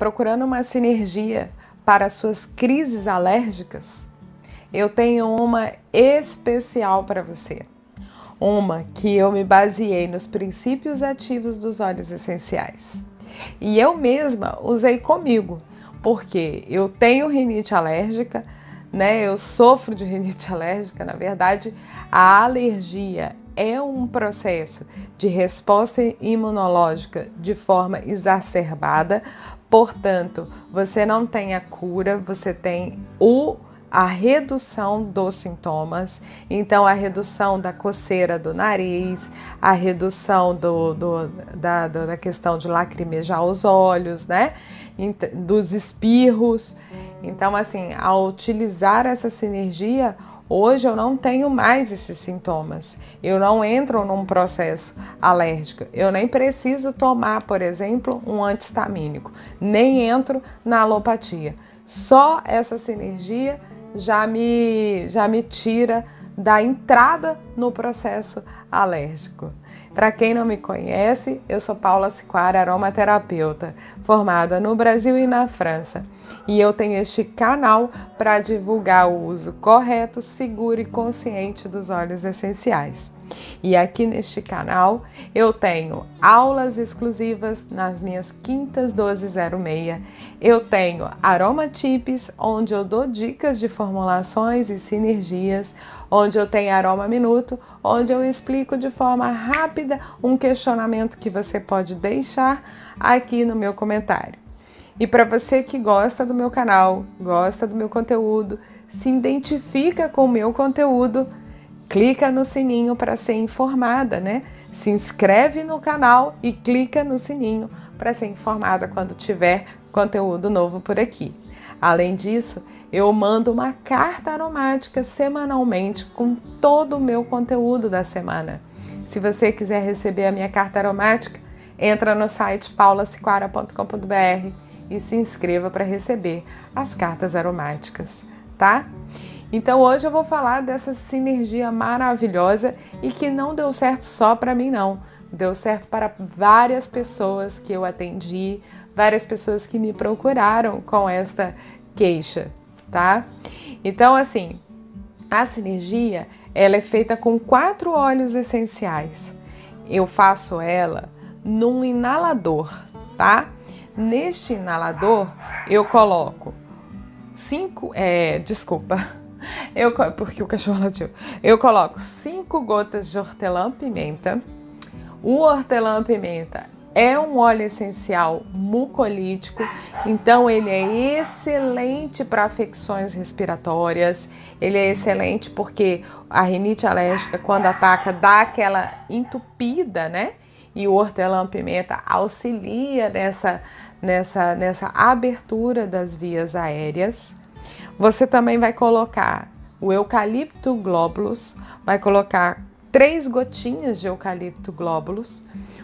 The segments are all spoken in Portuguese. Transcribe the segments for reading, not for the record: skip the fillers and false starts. procurando uma sinergia para suas crises alérgicas, eu tenho uma especial para você. Uma que eu me baseei nos princípios ativos dos óleos essenciais. E eu mesma usei comigo, porque eu tenho rinite alérgica, né? Eu sofro de rinite alérgica, na verdade, a alergia é um processo de resposta imunológica de forma exacerbada, portanto, você não tem a cura, você tem a redução dos sintomas, então a redução da coceira do nariz, a redução da questão de lacrimejar os olhos, né? Dos espirros. Então, assim, ao utilizar essa sinergia, hoje eu não tenho mais esses sintomas, eu não entro num processo alérgico, eu nem preciso tomar, por exemplo, um anti-histamínico, nem entro na alopatia. Só essa sinergia já me tira da entrada no processo alérgico. Para quem não me conhece, eu sou Paula Siquara, aromaterapeuta, formada no Brasil e na França. E eu tenho este canal para divulgar o uso correto, seguro e consciente dos óleos essenciais. E aqui neste canal eu tenho aulas exclusivas nas minhas quintas 12h06. Eu tenho Aroma Tips, onde eu dou dicas de formulações e sinergias, onde eu tenho Aroma Minuto, onde eu explico de forma rápida um questionamento que você pode deixar aqui no meu comentário. E para você que gosta do meu canal, gosta do meu conteúdo, se identifica com o meu conteúdo, clica no sininho para ser informada, né? Se inscreve no canal e clica no sininho para ser informada quando tiver conteúdo novo por aqui. Além disso, eu mando uma carta aromática semanalmente com todo o meu conteúdo da semana. Se você quiser receber a minha carta aromática, entra no site paulasiquara.com.br e se inscreva para receber as cartas aromáticas, tá? Então hoje eu vou falar dessa sinergia maravilhosa e que não deu certo só para mim não, deu certo para várias pessoas que eu atendi, várias pessoas que me procuraram com esta queixa, tá? Então assim, a sinergia ela é feita com 4 óleos essenciais, eu faço ela num inalador, tá? Neste inalador eu coloco 5 gotas de hortelã-pimenta. O hortelã-pimenta é um óleo essencial mucolítico, então ele é excelente para afecções respiratórias. Ele é excelente porque a rinite alérgica, quando ataca, dá aquela entupida, né? E o hortelã-pimenta auxilia nessa abertura das vias aéreas. Você também vai colocar o eucalipto glóbulos, vai colocar 3 gotinhas de eucalipto glóbulos.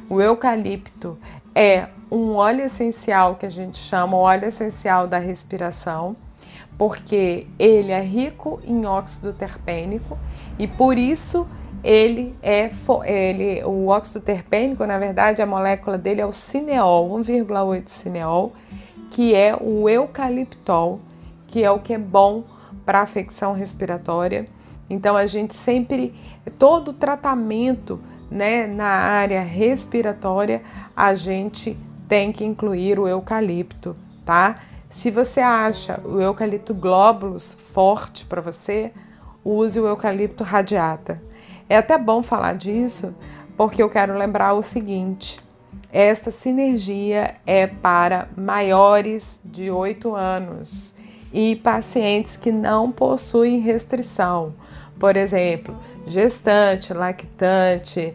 O eucalipto é um óleo essencial que a gente chama óleo essencial da respiração, porque ele é rico em óxido terpênico e por isso o óxido terpênico, na verdade, a molécula dele é o cineol, 1,8 cineol, que é o eucaliptol, que é o que é bom para afecção respiratória. Então a gente sempre, todo tratamento, né, na área respiratória, a gente tem que incluir o eucalipto, tá? Se você acha o eucalipto glóbulos forte para você, use o eucalipto radiata. É até bom falar disso, porque eu quero lembrar o seguinte: esta sinergia é para maiores de 8 anos e pacientes que não possuem restrição, por exemplo, gestante, lactante,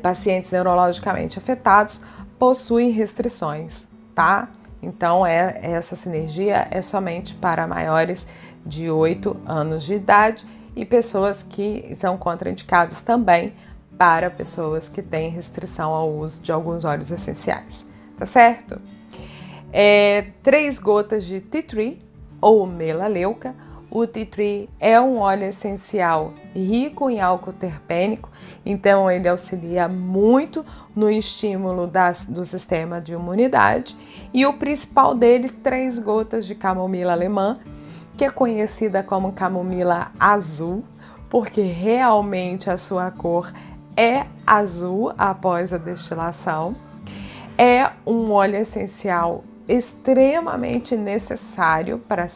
pacientes neurologicamente afetados possuem restrições, tá? Então essa sinergia é somente para maiores de 8 anos de idade e pessoas que são contraindicadas também para pessoas que têm restrição ao uso de alguns óleos essenciais, tá certo? 3 gotas de tea tree ou melaleuca. O tea tree é um óleo essencial rico em álcool terpênico, então ele auxilia muito no estímulo do sistema de imunidade. E o principal deles, 3 gotas de camomila alemã, que é conhecida como camomila azul, porque realmente a sua cor é azul após a destilação. É um óleo essencial extremamente necessário para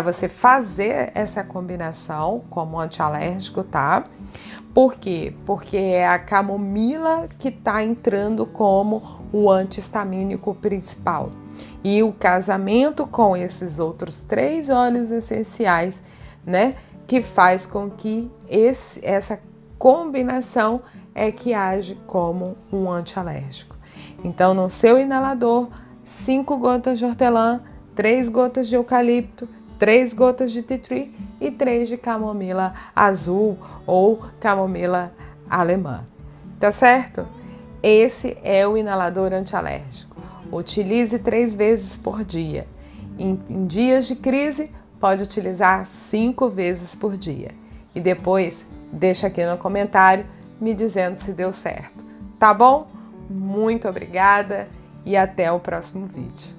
você fazer essa combinação como antialérgico, tá? Por quê? Porque é a camomila que tá entrando como o anti-histamínico principal. E o casamento com esses outros 3 óleos essenciais, né, que faz com que essa combinação é que age como um antialérgico. Então, no seu inalador, 5 gotas de hortelã, 3 gotas de eucalipto, 3 gotas de tea tree e 3 de camomila azul ou camomila alemã. Tá certo? Esse é o inalador antialérgico. Utilize 3 vezes por dia. Em dias de crise, pode utilizar 5 vezes por dia. E depois, deixa aqui no comentário me dizendo se deu certo. Tá bom? Muito obrigada e até o próximo vídeo.